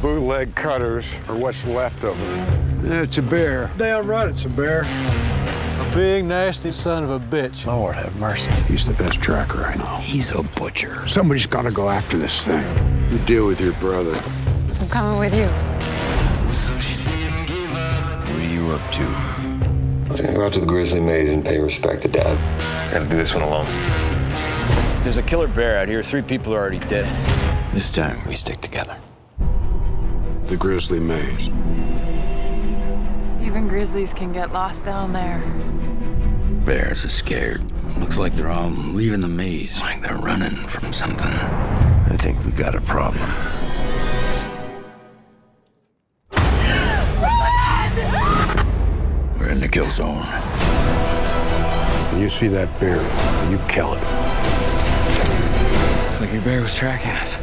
bootleg cutters, or what's left of them. Yeah, it's a bear. Damn right, it's a bear. A big, nasty son of a bitch. Lord have mercy. He's the best tracker I know. He's a butcher. Somebody's got to go after this thing. You deal with your brother. I'm coming with you. What are you up to? I was going to go out to the Grizzly Maze and pay respect to Dad. I got to do this one alone. There's a killer bear out here. 3 people are already dead. This time, we stick together. The Grizzly Maze. Even grizzlies can get lost down there. Bears are scared. Looks like they're all leaving the maze, like they're running from something. I think we got a problem. We're in the kill zone. When you see that bear, you kill it. Looks like your bear was tracking us.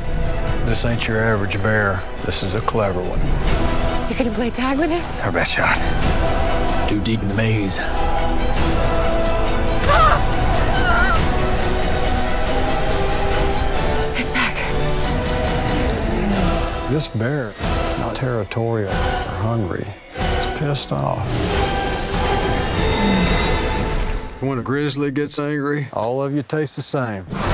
This ain't your average bear. This is a clever one. You gonna play tag with us? Our best shot. Too deep in the maze. Ah! It's back. This bear is not territorial or hungry. It's pissed off. When a grizzly gets angry, all of you taste the same.